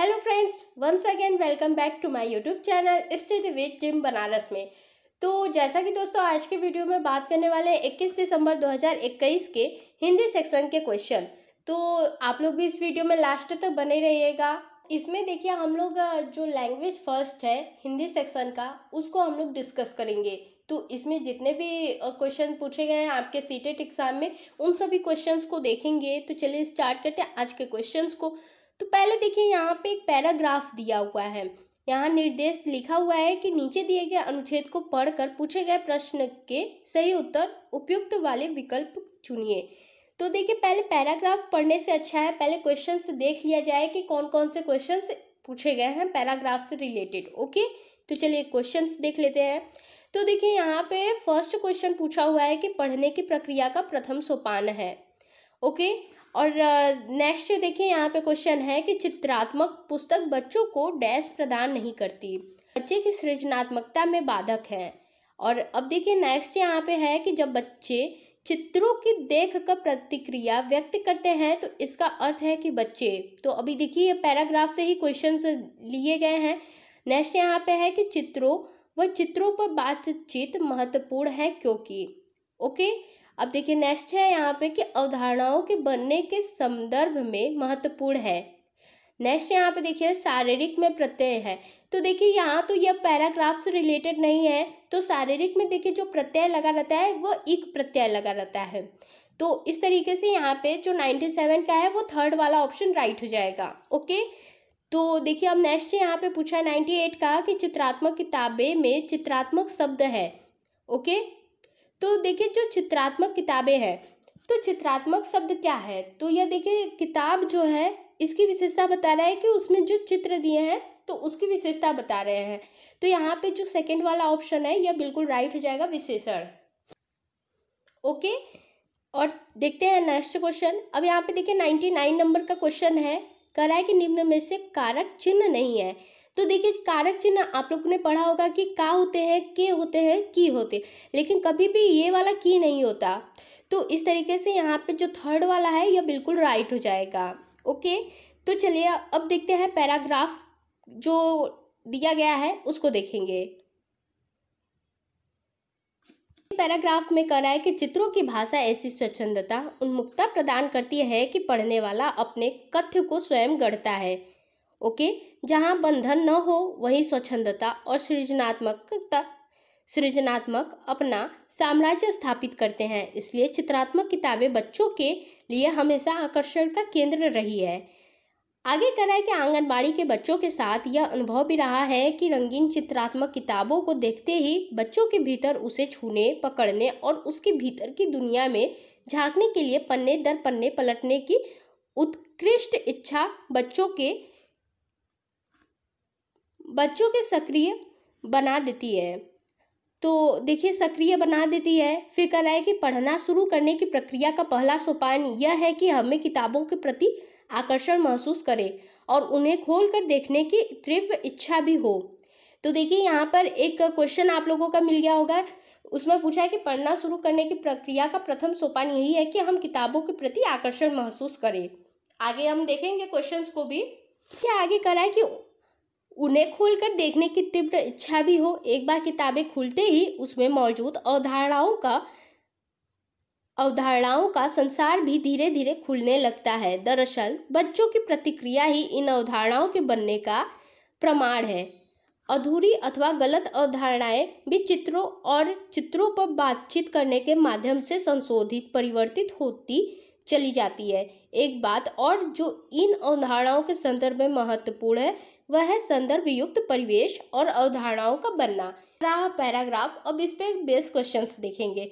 Hello friends, once again welcome back to my YouTube channel study with gym Banaras में। तो जैसा कि दोस्तों आज के वीडियो में बात करने वाले हैं 21 दिसंबर 2021 के हिंदी सेक्शन के क्वेश्चन। तो आप लोग भी इस वीडियो में लास्ट तक बने रहिएगा। इसमें देखिए हम लोग जो लैंग्वेज फर्स्ट है हिंदी सेक्शन का उसको हम लोग डिस्कस करेंगे। तो इसमें जितने भी क्वेश्चन पूछे गए हैं आपके सीटेट एग्जाम में उन सभी क्वेश्चंस को देखेंगे। तो चलिए स्टार्ट करते हैं आज के क्वेश्चंस को। तो पहले देखिए यहाँ पे एक पैराग्राफ दिया हुआ है, यहाँ निर्देश लिखा हुआ है कि नीचे दिए गए अनुच्छेद को पढ़कर पूछे गए प्रश्न के सही उत्तर उपयुक्त वाले विकल्प चुनिए। तो देखिए पहले पैराग्राफ पढ़ने से अच्छा है पहले क्वेश्चन से देख लिया जाए कि कौन कौन से क्वेश्चन पूछे गए हैं पैराग्राफ से रिलेटेड। ओके, तो चलिए क्वेश्चन देख लेते हैं। तो देखिए यहाँ पे फर्स्ट क्वेश्चन पूछा हुआ है कि पढ़ने की प्रक्रिया का प्रथम सोपान है। ओके, और नेक्स्ट देखिए यहाँ पे क्वेश्चन है कि चित्रात्मक पुस्तक बच्चों को डैश प्रदान नहीं करती, बच्चे की सृजनात्मकता में बाधक है। और अब देखिए नेक्स्ट यहाँ पे है कि जब बच्चे चित्रों की देख कर प्रतिक्रिया व्यक्त करते हैं तो इसका अर्थ है कि बच्चे। तो अभी देखिए ये पैराग्राफ से ही क्वेश्चन लिए गए हैं। नेक्स्ट यहाँ पे है कि चित्रों पर बातचीत महत्वपूर्ण है क्योंकि। ओके, अब देखिए नेक्स्ट है यहाँ पे कि अवधारणाओं के बनने के संदर्भ में महत्वपूर्ण है। नेक्स्ट यहाँ पे देखिए शारीरिक में प्रत्यय है। तो देखिए यहाँ तो यह पैराग्राफ से रिलेटेड नहीं है। तो शारीरिक में देखिए जो प्रत्यय लगा रहता है वो इक प्रत्यय लगा रहता है। तो इस तरीके से यहाँ पे जो 97 का है वो थर्ड वाला ऑप्शन राइट हो जाएगा। ओके, तो देखिए अब नेक्स्ट यहाँ पे पूछा 98 का कि चित्रात्मक किताबें में चित्रात्मक शब्द है। ओके, तो देखिए जो चित्रात्मक किताबें हैं तो चित्रात्मक शब्द क्या है, तो यह देखिए किताब जो है इसकी विशेषता बता रहा है कि उसमें जो चित्र दिए हैं तो उसकी विशेषता बता रहे हैं। तो यहाँ पे जो सेकेंड वाला ऑप्शन है यह बिल्कुल राइट हो जाएगा, विशेषण। ओके, और देखते हैं नेक्स्ट क्वेश्चन। अब यहाँ पे देखिए 99 नंबर का क्वेश्चन है, कह रहा है कि निम्न में से कारक चिन्ह नहीं है। तो देखिए कारक चिन्ह आप लोगों ने पढ़ा होगा कि का होते हैं, के होते हैं, की होते हैं, लेकिन कभी भी ये वाला की नहीं होता। तो इस तरीके से यहाँ पे जो थर्ड वाला है यह बिल्कुल राइट हो जाएगा। ओके, तो चलिए अब देखते हैं पैराग्राफ जो दिया गया है उसको देखेंगे। पैराग्राफ में कह रहा है कि चित्रों की भाषा ऐसी स्वच्छंदता उन्मुक्ता प्रदान करती है कि पढ़ने वाला अपने कथ्य को स्वयं गढ़ता है। ओके, जहाँ बंधन न हो वहीं स्वच्छंदता और सृजनात्मक अपना साम्राज्य स्थापित करते हैं, इसलिए चित्रात्मक किताबें बच्चों के लिए हमेशा आकर्षण का केंद्र रही है। आगे कह रहा है कि आंगनबाड़ी के बच्चों के साथ यह अनुभव भी रहा है कि रंगीन चित्रात्मक किताबों को देखते ही बच्चों के भीतर उसे छूने, पकड़ने और उसके भीतर की दुनिया में झाँकने के लिए पन्ने दर पन्ने पलटने की उत्कृष्ट इच्छा बच्चों के सक्रिय बना देती है। तो देखिए सक्रिय बना देती है। फिर कह रहा है कि पढ़ना शुरू करने की प्रक्रिया का पहला सोपान यह है कि हमें किताबों के प्रति आकर्षण महसूस करें और उन्हें खोलकर देखने की तीव्र इच्छा भी हो। तो देखिए यहाँ पर एक क्वेश्चन आप लोगों का मिल गया होगा, उसमें पूछा है कि पढ़ना शुरू करने की प्रक्रिया का प्रथम सोपान यही है कि हम किताबों के प्रति आकर्षण महसूस करें। आगे हम देखेंगे क्वेश्चन को भी। आगे कह रहा है कि उन्हें खोलकर देखने की तीव्र इच्छा भी हो। एक बार किताबें खुलते ही उसमें मौजूद अवधारणाओं का संसार भी धीरे धीरे खुलने लगता है। दरअसल बच्चों की प्रतिक्रिया ही इन अवधारणाओं के बनने का प्रमाण है। अधूरी अथवा गलत अवधारणाएं भी चित्रों पर बातचीत करने के माध्यम से संशोधित, परिवर्तित होती चली जाती है। एक बात और जो इन अवधारणाओं के संदर्भ में महत्वपूर्ण है वह है संदर्भ युक्त परिवेश और अवधारणाओं का बनना रहा पैराग्राफ। अब इस पे बेस क्वेश्चंस देखेंगे।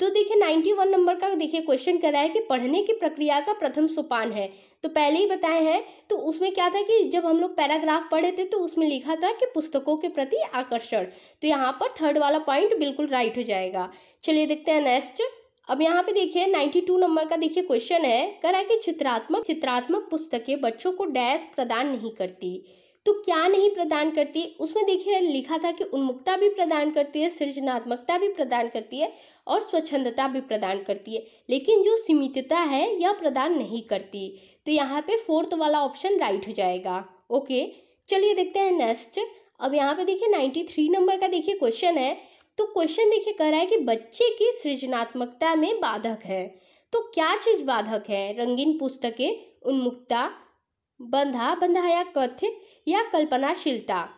तो देखिए 91 नंबर का देखिए क्वेश्चन कह रहा है कि पढ़ने की प्रक्रिया का प्रथम सोपान है। तो पहले ही बताए हैं, तो उसमें क्या था कि जब हम लोग पैराग्राफ पढ़े थे तो उसमें लिखा था कि पुस्तकों के प्रति आकर्षण। तो यहाँ पर थर्ड वाला पॉइंट बिल्कुल राइट हो जाएगा। चलिए देखते हैं नेक्स्ट। अब यहाँ पे देखिए 92 नंबर का देखिए क्वेश्चन है, कह रहा है कि चित्रात्मक पुस्तकें बच्चों को डैश प्रदान नहीं करती। तो क्या नहीं प्रदान करती, उसमें देखिए लिखा था कि उन्मुक्ता भी प्रदान करती है, सृजनात्मकता भी प्रदान करती है और स्वच्छंदता भी प्रदान करती है, लेकिन जो सीमितता है यह प्रदान नहीं करती। तो यहाँ पे फोर्थ वाला ऑप्शन राइट हो जाएगा। ओके चलिए देखते हैं नेक्स्ट। अब यहाँ पे देखिए 93 नंबर का देखिए क्वेश्चन है। तो क्वेश्चन देखिए कह रहा है कि बच्चे की सृजनात्मकता में बाधक है। तो क्या चीज़ बाधक है? रंगीन पुस्तकें, उन्मुक्ता, बंधाया कथ्य या कल्पनाशीलता।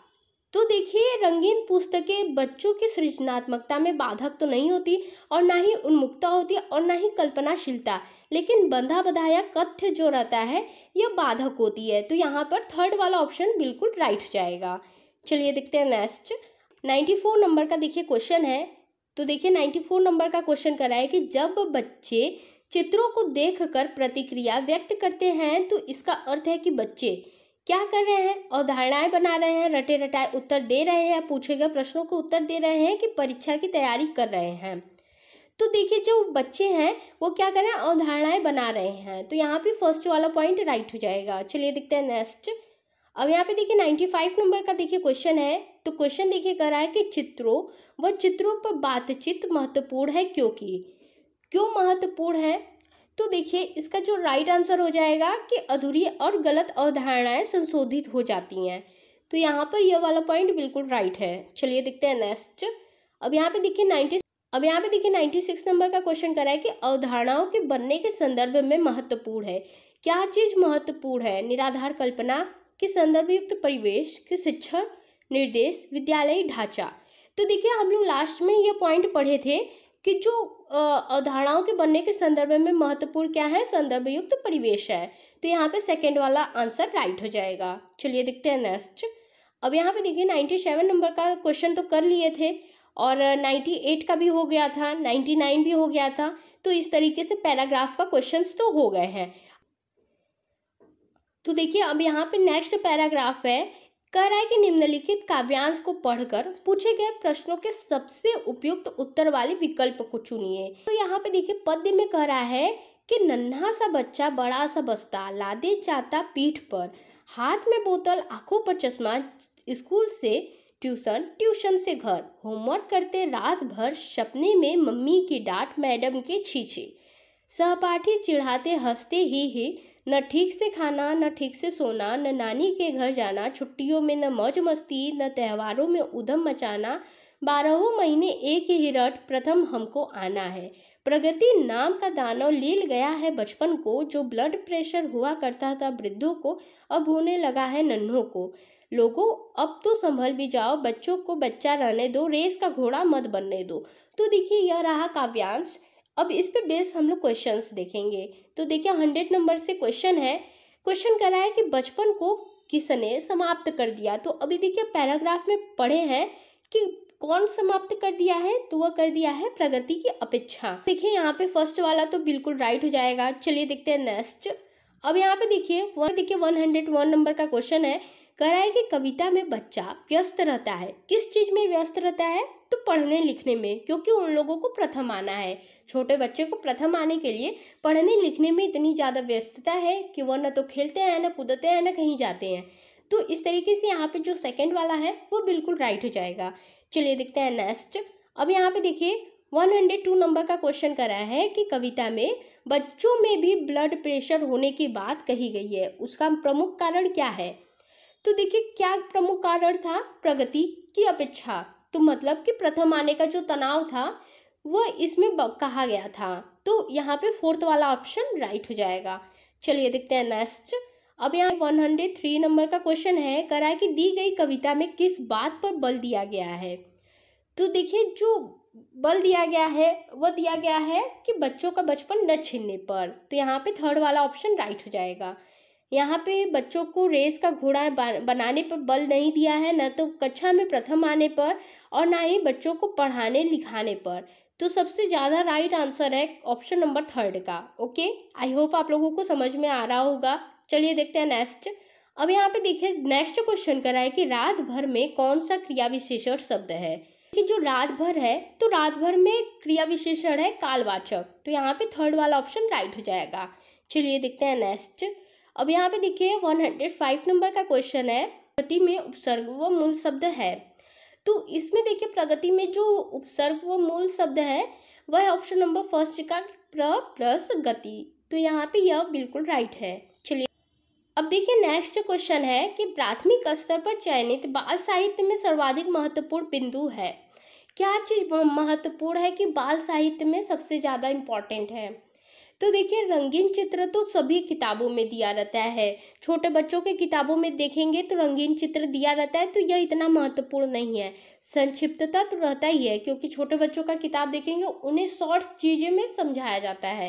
तो देखिए रंगीन पुस्तकें बच्चों की सृजनात्मकता में बाधक तो नहीं होती और ना ही उन्मुक्ता होती और ना ही कल्पनाशीलता, लेकिन बंधाया कथ्य जो रहता है यह बाधक होती है। तो यहाँ पर थर्ड वाला ऑप्शन बिल्कुल राइट जाएगा। चलिए देखते हैं नेक्स्ट। 94 नंबर का देखिए क्वेश्चन है। तो देखिए 94 नंबर का क्वेश्चन कह रहा है कि जब बच्चे चित्रों को देखकर प्रतिक्रिया व्यक्त करते हैं तो इसका अर्थ है कि बच्चे क्या कर रहे हैं? अवधारणाएं बना रहे हैं, रटे रटाए उत्तर दे रहे हैं, पूछे गए प्रश्नों को उत्तर दे रहे हैं कि परीक्षा की तैयारी कर रहे हैं। तो देखिए जो बच्चे हैं वो क्या कर रहे हैं? अवधारणाएं बना रहे हैं। तो यहाँ पे फर्स्ट वाला पॉइंट राइट हो जाएगा। चलिए देखते हैं नेक्स्ट। अब यहाँ पे देखिए 95 नंबर का देखिए क्वेश्चन है। तो क्वेश्चन देखिए कह रहा है कि चित्रों पर बातचीत महत्वपूर्ण है क्यों महत्वपूर्ण है? तो देखिए इसका जो राइट आंसर हो जाएगा कि अधूरी और गलत अवधारणाएं संशोधित हो जाती हैं। तो यहाँ पर यह वाला पॉइंट बिल्कुल राइट है। चलिए देखते हैं नेक्स्ट। अब यहाँ पे देखिए 96 नंबर का क्वेश्चन कह रहा है कि अवधारणाओं के बनने के संदर्भ में महत्वपूर्ण है। क्या चीज़ महत्वपूर्ण है? निराधार कल्पना के संदर्भयुक्त परिवेश के शिक्षण निर्देश विद्यालयी ढांचा। तो देखिए हम लोग लास्ट में ये पॉइंट पढ़े थे कि जो अवधारणाओं के बनने के संदर्भ में महत्वपूर्ण क्या है? संदर्भयुक्त परिवेश है। तो यहाँ पे सेकंड वाला आंसर राइट हो जाएगा। चलिए देखते हैं नेक्स्ट। अब यहाँ पे देखिए 97 नंबर का क्वेश्चन तो कर लिए थे और 98 का भी हो गया था, 99 भी हो गया था। तो इस तरीके से पैराग्राफ का क्वेश्चंस तो हो गए हैं। तो देखिए अब यहाँ पे नेक्स्ट पैराग्राफ है, कह रहा है कि निम्नलिखित काव्यांश को पढ़कर पूछे गए प्रश्नों के सबसे उपयुक्त उत्तर वाले विकल्प को चुनिए। तो यहाँ पे देखिए पद्य में कह रहा है कि नन्हा सा बच्चा बड़ा सा बस्ता लादे जाता पीठ पर, हाथ में बोतल आंखों पर चश्मा, स्कूल से ट्यूशन, ट्यूशन से घर, होमवर्क करते रात भर, सपने में मम्मी की डांट, मैडम के छींचे, सहपाठी चिढ़ाते हंसते ही, न ठीक से खाना न ठीक से सोना, न नानी के घर जाना, छुट्टियों में न मौज मस्ती न त्योहारों में उधम मचाना, 12 महीने एक ही रट, प्रथम हमको आना है, प्रगति नाम का दानव लील गया है बचपन को, जो ब्लड प्रेशर हुआ करता था वृद्धों को अब होने लगा है नन्हों को, लोगों अब तो संभल भी जाओ, बच्चों को बच्चा रहने दो, रेस का घोड़ा मत बनने दो। तो देखिए यह रहा काव्यांश। अब इस पे बेस हम लोग क्वेश्चंस देखेंगे। तो देखिए 100 नंबर से क्वेश्चन है। क्वेश्चन कह रहा है कि बचपन को किसने समाप्त कर दिया? तो अभी देखिए पैराग्राफ में पढ़े हैं कि कौन समाप्त कर दिया है, तो वह कर दिया है प्रगति की अपेक्षा। देखिए यहाँ पे फर्स्ट वाला तो बिल्कुल राइट हो जाएगा। चलिए देखते हैं नेक्स्ट। अब यहाँ पे देखिए 101 नंबर का क्वेश्चन है, कह रहा है कि कविता में बच्चा व्यस्त रहता है। किस चीज़ में व्यस्त रहता है? तो पढ़ने लिखने में, क्योंकि उन लोगों को प्रथम आना है। छोटे बच्चे को प्रथम आने के लिए पढ़ने लिखने में इतनी ज़्यादा व्यस्तता है कि वह न तो खेलते हैं, न कूदते हैं, न कहीं जाते हैं। तो इस तरीके से यहाँ पे जो सेकंड वाला है वो बिल्कुल राइट हो जाएगा। चलिए देखते हैं नेक्स्ट। अब यहाँ पे देखिए 102 नंबर का क्वेश्चन करा है कि कविता में बच्चों में भी ब्लड प्रेशर होने की बात कही गई है, उसका प्रमुख कारण क्या है? तो देखिए क्या प्रमुख कारण था? प्रगति की अपेक्षा। तो मतलब कि प्रथम आने का जो तनाव था वह इसमें कहा गया था। तो यहाँ पे फोर्थ वाला ऑप्शन राइट हो जाएगा। चलिए देखते हैं नेक्स्ट। अब यहाँ 103 नंबर का क्वेश्चन है, कह रहा है कि दी गई कविता में किस बात पर बल दिया गया है? तो देखिए जो बल दिया गया है वह दिया गया है कि बच्चों का बचपन न छीनने पर। तो यहाँ पे थर्ड वाला ऑप्शन राइट हो जाएगा। यहाँ पे बच्चों को रेस का घोड़ा बनाने पर बल नहीं दिया है, न तो कक्षा में प्रथम आने पर और ना ही बच्चों को पढ़ाने लिखाने पर। तो सबसे ज़्यादा राइट आंसर है ऑप्शन नंबर थर्ड का। ओके, आई होप आप लोगों को समझ में आ रहा होगा। चलिए देखते हैं नेक्स्ट। अब यहाँ पे देखिए नेक्स्ट क्वेश्चन करा है कि रात भर में कौन सा क्रिया विशेषण शब्द है? कि जो रात भर है, तो रात भर में क्रिया विशेषण है कालवाचक। तो यहाँ पे थर्ड वाला ऑप्शन राइट हो जाएगा। चलिए देखते हैं नेक्स्ट। अब यहाँ पे देखिए 105 नंबर का क्वेश्चन है, प्रगति में उपसर्ग व मूल शब्द है। तो इसमें देखिए प्रगति में जो उपसर्ग व मूल शब्द है वह ऑप्शन नंबर फर्स्ट का प्र प्लस गति। तो यहाँ पे यह बिल्कुल राइट है। चलिए अब देखिए नेक्स्ट क्वेश्चन है कि प्राथमिक स्तर पर चयनित बाल साहित्य में सर्वाधिक महत्वपूर्ण बिंदु है। क्या चीज़ महत्वपूर्ण है कि बाल साहित्य में सबसे ज़्यादा इम्पॉर्टेंट है? तो देखिए रंगीन चित्र तो सभी किताबों में दिया रहता है, छोटे बच्चों के किताबों में देखेंगे तो रंगीन चित्र दिया रहता है, तो यह इतना महत्वपूर्ण नहीं है। संक्षिप्तता तो रहता ही है क्योंकि छोटे बच्चों का किताब देखेंगे उन्हें शॉर्ट चीज़ें में समझाया जाता है।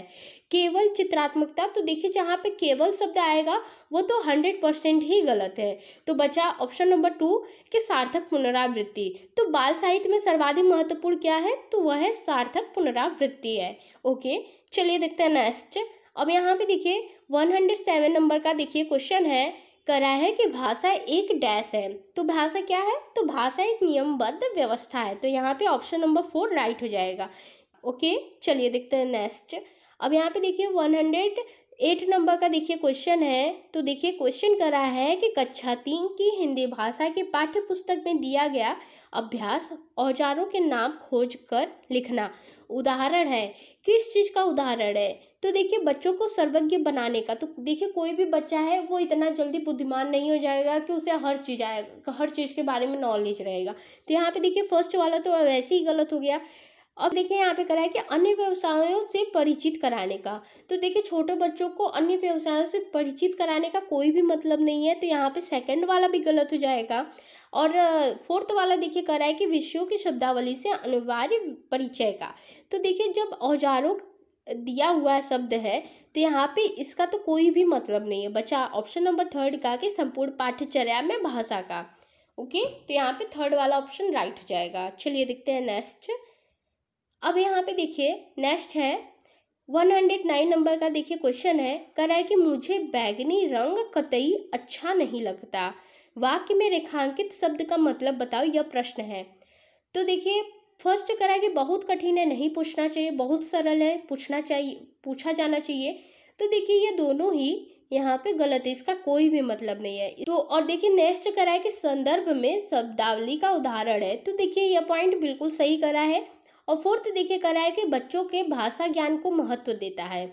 केवल चित्रात्मकता तो देखिए जहाँ पे केवल शब्द आएगा वो तो 100% ही गलत है, तो बचा ऑप्शन नंबर 2 के सार्थक पुनरावृत्ति। तो बाल साहित्य में सर्वाधिक महत्वपूर्ण क्या है? तो वह है सार्थक पुनरावृत्ति है। ओके चलिए देखते हैं नेक्स्ट। अब यहाँ पे देखिए 107 नंबर का देखिए क्वेश्चन है, कह रहा है कि भाषा एक डैश है। तो भाषा क्या है? तो भाषा एक नियमबद्ध व्यवस्था है। तो यहाँ पे ऑप्शन नंबर 4 राइट हो जाएगा। ओके चलिए देखते हैं नेक्स्ट। अब यहाँ पे देखिए 108 नंबर का देखिए क्वेश्चन है। तो देखिए क्वेश्चन कह रहा है कि कक्षा 3 की हिंदी भाषा के पाठ्य पुस्तक में दिया गया अभ्यास औजारों के नाम खोज कर लिखना उदाहरण है। किस चीज़ का उदाहरण है? तो देखिए बच्चों को सर्वज्ञ बनाने का। तो देखिए कोई भी बच्चा है वो इतना जल्दी बुद्धिमान नहीं हो जाएगा कि उसे हर चीज़ के बारे में नॉलेज रहेगा। तो यहाँ पे देखिए फर्स्ट वाला तो वैसे ही गलत हो गया। अब देखिए यहाँ पे करा है कि अन्य व्यवसायों से परिचित कराने का। तो देखिए छोटे बच्चों को अन्य व्यवसायों से परिचित कराने का कोई भी मतलब नहीं है, तो यहाँ पे सेकंड वाला भी गलत हो जाएगा। और फोर्थ वाला देखिए करा है कि विषयों की शब्दावली से अनिवार्य परिचय का। तो देखिए जब औजारों दिया हुआ शब्द है तो यहाँ पे इसका तो कोई भी मतलब नहीं है, बचा ऑप्शन नंबर 3 का कि संपूर्ण पाठ्यचर्या में भाषा का। ओके तो यहाँ पे 3rd वाला ऑप्शन राइट हो जाएगा। चलिए देखते हैं नेक्स्ट। अब यहाँ पे देखिए नेक्स्ट है 109 नंबर का देखिए क्वेश्चन है, कह रहा है कि मुझे बैगनी रंग कतई अच्छा नहीं लगता, वाक्य में रेखांकित शब्द का मतलब बताओ, यह प्रश्न है। तो देखिए फर्स्ट कह रहा है कि बहुत कठिन है, नहीं पूछना चाहिए, बहुत सरल है, पूछा जाना चाहिए। तो देखिए ये दोनों ही यहाँ पे गलत है, इसका कोई भी मतलब नहीं है। तो और देखिए नेक्स्ट करा है कि संदर्भ में शब्दावली का उदाहरण है। तो देखिए यह पॉइंट बिल्कुल सही करा है। और फोर्थ देखिए कह रहा है कि बच्चों के भाषा ज्ञान को महत्व देता है।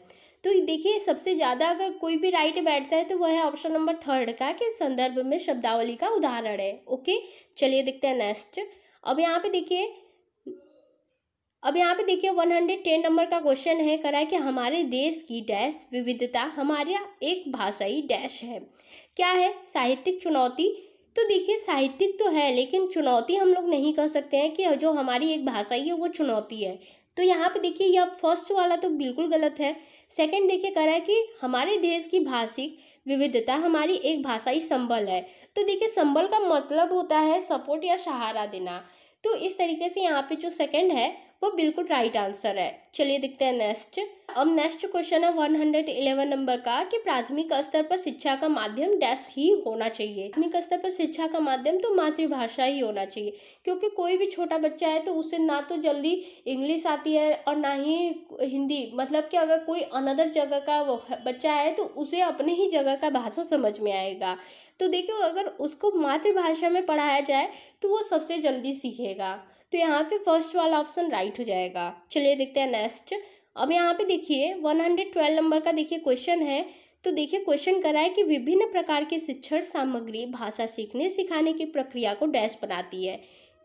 तो देखिए सबसे ज़्यादा अगर कोई भी राइट बैठता है तो वह है ऑप्शन नंबर 3 का कि संदर्भ में शब्दावली का उदाहरण है। ओके चलिए देखते हैं नेक्स्ट। अब यहाँ पे देखिए 110 नंबर का क्वेश्चन है, कह रहा है कि हमारे देश की डैश विविधता हमारे एक भाषाई डैश है। क्या है? साहित्यिक चुनौती। तो देखिए साहित्यिक तो है लेकिन चुनौती हम लोग नहीं कह सकते हैं कि जो हमारी एक भाषा ही है वो चुनौती है। तो यहाँ पे देखिए यह फर्स्ट वाला तो बिल्कुल गलत है। सेकंड देखिए कह रहा है कि हमारे देश की भाषिक विविधता हमारी एक भाषाई संबल है। तो देखिए संबल का मतलब होता है सपोर्ट या सहारा देना। तो इस तरीके से यहाँ पे जो सेकंड है वो बिल्कुल राइट आंसर है। चलिए देखते हैं नेक्स्ट। अब नेक्स्ट क्वेश्चन है 111 नंबर का कि प्राथमिक स्तर पर शिक्षा का माध्यम डैश ही होना चाहिए। प्राथमिक स्तर पर शिक्षा का माध्यम तो मातृभाषा ही होना चाहिए, क्योंकि कोई भी छोटा बच्चा है तो उसे ना तो जल्दी इंग्लिश आती है और ना ही हिंदी। मतलब कि अगर कोई अनदर जगह का बच्चा है तो उसे अपने ही जगह का भाषा समझ में आएगा। तो देखिए अगर उसको मातृभाषा में पढ़ाया जाए तो वो सबसे जल्दी सीखेगा। तो यहाँ पे फर्स्ट वाला ऑप्शन राइट हो जाएगा। चलिए देखते हैं नेक्स्ट। अब यहाँ पे देखिए 112 नंबर का देखिए क्वेश्चन है। तो देखिए क्वेश्चन करा है कि विभिन्न प्रकार के शिक्षण सामग्री भाषा सीखने सिखाने की प्रक्रिया को डैश बनाती है।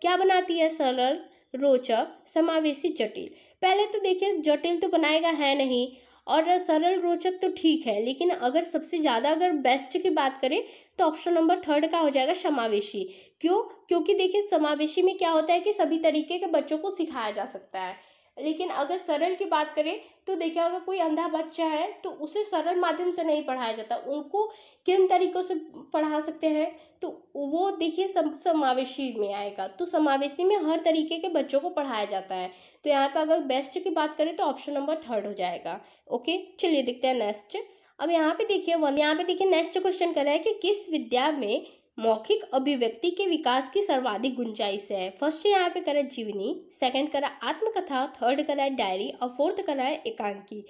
क्या बनाती है? सरल, रोचक, समावेशी, जटिल। पहले तो देखिए जटिल तो बनाएगा है नहीं, और सरल रोचक तो ठीक है, लेकिन अगर सबसे ज़्यादा अगर बेस्ट की बात करें तो ऑप्शन नंबर 3 का हो जाएगा समावेशी। क्यों? क्योंकि देखिए समावेशी में क्या होता है कि सभी तरीके के बच्चों को सिखाया जा सकता है। लेकिन अगर सरल की बात करें तो देखिए अगर कोई अंधा बच्चा है तो उसे सरल माध्यम से नहीं पढ़ाया जाता, उनको किन तरीक़ों से पढ़ा सकते हैं तो वो देखिए समावेशी में आएगा। तो समावेशी में हर तरीके के बच्चों को पढ़ाया जाता है। तो यहाँ पे अगर बेस्ट की बात करें तो ऑप्शन नंबर 3 हो जाएगा। ओके चलिए देखते हैं नेक्स्ट। अब यहाँ पे देखिए नेक्स्ट क्वेश्चन कर रहा है कि किस विद्या में मौखिक अभिव्यक्ति के विकास की सर्वाधिक गुंजाइश है। फर्स्ट यहाँ पे करा जीवनी, सेकंड करा आत्मकथा, थर्ड करा डायरी और फोर्थ करा एकांकी।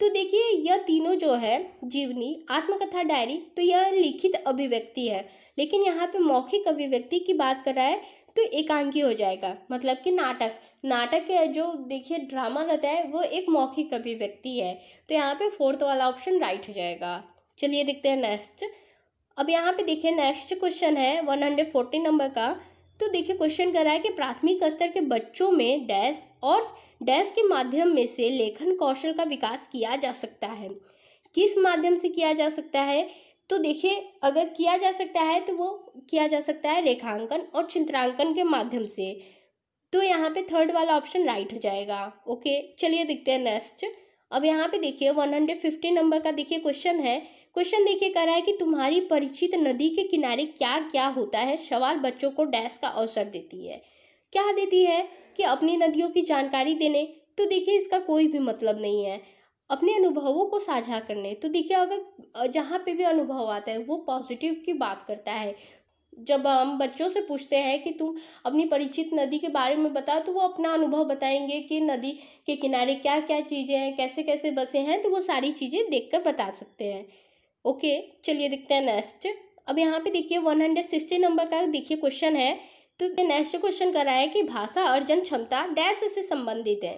तो देखिए यह तीनों जो है जीवनी, आत्मकथा, डायरी, तो यह लिखित अभिव्यक्ति है। लेकिन यहाँ पे मौखिक अभिव्यक्ति की बात कर रहा है तो एकांकी हो जाएगा। मतलब कि नाटक जो देखिए ड्रामा रहता है वो एक मौखिक अभिव्यक्ति है। तो यहाँ पे 4th वाला ऑप्शन राइट हो जाएगा। चलिए देखते हैं नेक्स्ट। अब यहाँ पे देखिए नेक्स्ट क्वेश्चन है 114 नंबर का। तो देखिए क्वेश्चन करा है कि प्राथमिक स्तर के बच्चों में डैश और डैश के माध्यम में से लेखन कौशल का विकास किया जा सकता है। किस माध्यम से किया जा सकता है? तो देखिए अगर किया जा सकता है तो वो किया जा सकता है रेखांकन और चित्रांकन के माध्यम से। तो यहाँ पे थर्ड वाला ऑप्शन राइट हो जाएगा। ओके चलिए देखते हैं नेक्स्ट। अब यहाँ पे देखिए 150 नंबर का देखिए क्वेश्चन है। क्वेश्चन देखिए कह रहा है कि तुम्हारी परिचित नदी के किनारे क्या क्या होता है, सवाल बच्चों को डैश का अवसर देती है। क्या देती है कि अपनी नदियों की जानकारी देने। तो देखिए इसका कोई भी मतलब नहीं है। अपने अनुभवों को साझा करने। तो देखिए अगर जहाँ पे भी अनुभव आता है वो पॉजिटिव की बात करता है। जब हम बच्चों से पूछते हैं कि तुम अपनी परिचित नदी के बारे में बताओ तो वो अपना अनुभव बताएंगे कि नदी के किनारे क्या क्या चीज़ें हैं, कैसे कैसे बसे हैं। तो वो सारी चीज़ें देखकर बता सकते हैं। ओके चलिए देखते हैं नेक्स्ट। अब यहाँ पे देखिए 160 नंबर का देखिए क्वेश्चन है। तो नेक्स्ट क्वेश्चन करा है कि भाषा अर्जन क्षमता डैश से संबंधित है।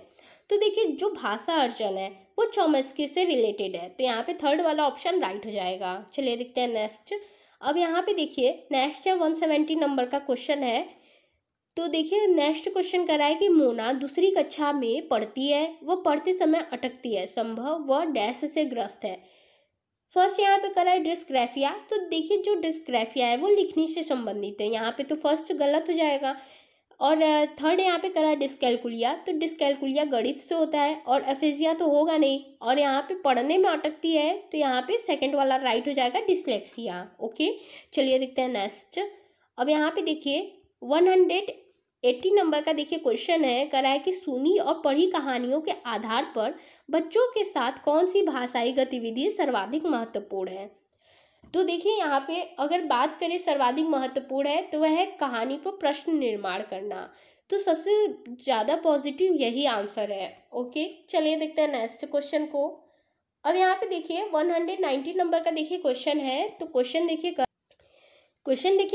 तो देखिए जो भाषा अर्जन है वो चॉम्स्की से रिलेटेड है। तो यहाँ पे थर्ड वाला ऑप्शन राइट हो जाएगा। चलिए देखते हैं नेक्स्ट। अब यहाँ पे देखिए नेक्स्ट है 170 नंबर का क्वेश्चन है। तो देखिए नेक्स्ट क्वेश्चन करा है कि मोना दूसरी कक्षा में पढ़ती है, वो पढ़ते समय अटकती है, संभव वह डैश से ग्रस्त है। फर्स्ट यहाँ पे करा है डिस्ग्राफिया। तो देखिए जो डिस्ग्राफिया है वो लिखने से संबंधित है। यहाँ पे तो फर्स्ट गलत हो जाएगा। और थर्ड यहाँ पे करा है डिस्कैलकुलिया। तो डिस्कैलकुलिया गणित से होता है और एफेजिया तो होगा नहीं। और यहाँ पे पढ़ने में अटकती है तो यहाँ पे सेकंड वाला राइट हो जाएगा डिस्लेक्सिया। ओके चलिए देखते हैं नेक्स्ट। अब यहाँ पे देखिए 180 नंबर का देखिए क्वेश्चन है। करा है कि सुनी और पढ़ी कहानियों के आधार पर बच्चों के साथ कौन सी भाषाई गतिविधि सर्वाधिक महत्वपूर्ण है। तो देखिए यहाँ पे अगर बात करें सर्वाधिक महत्वपूर्ण है तो वह है कहानी पर प्रश्न निर्माण करना। तो सबसे ज़्यादा पॉजिटिव यही आंसर है। ओके चलिए देखते हैं नेक्स्ट क्वेश्चन को। अब यहाँ पे देखिए 190 नंबर का देखिए क्वेश्चन है। तो क्वेश्चन देखिए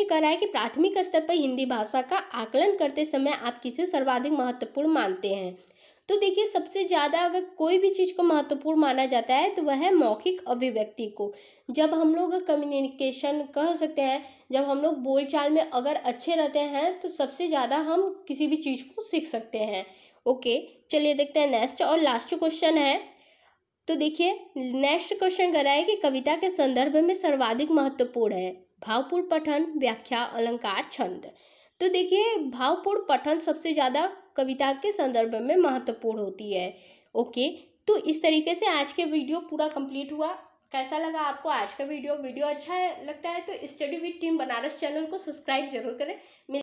कह रहा है कि प्राथमिक स्तर पर हिंदी भाषा का आकलन करते समय आप किसे सर्वाधिक महत्वपूर्ण मानते हैं। तो देखिए सबसे ज़्यादा अगर कोई भी चीज़ को महत्वपूर्ण माना जाता है तो वह है मौखिक अभिव्यक्ति को। जब हम लोग कम्युनिकेशन कह सकते हैं, जब हम लोग बोलचाल में अगर अच्छे रहते हैं तो सबसे ज़्यादा हम किसी भी चीज़ को सीख सकते हैं। ओके चलिए देखते हैं नेक्स्ट और लास्ट क्वेश्चन है। तो देखिए नेक्स्ट क्वेश्चन कह रहा है कि कविता के संदर्भ में सर्वाधिक महत्वपूर्ण है भावपूर्ण पठन, व्याख्या, अलंकार, छंद। तो देखिए भावपूर्ण पठन सबसे ज़्यादा कविता के संदर्भ में महत्वपूर्ण होती है। ओके तो इस तरीके से आज के वीडियो पूरा कंप्लीट हुआ। कैसा लगा आपको आज का वीडियो? वीडियो अच्छा लगता है तो study with team Banaras channel को सब्सक्राइब जरूर करें।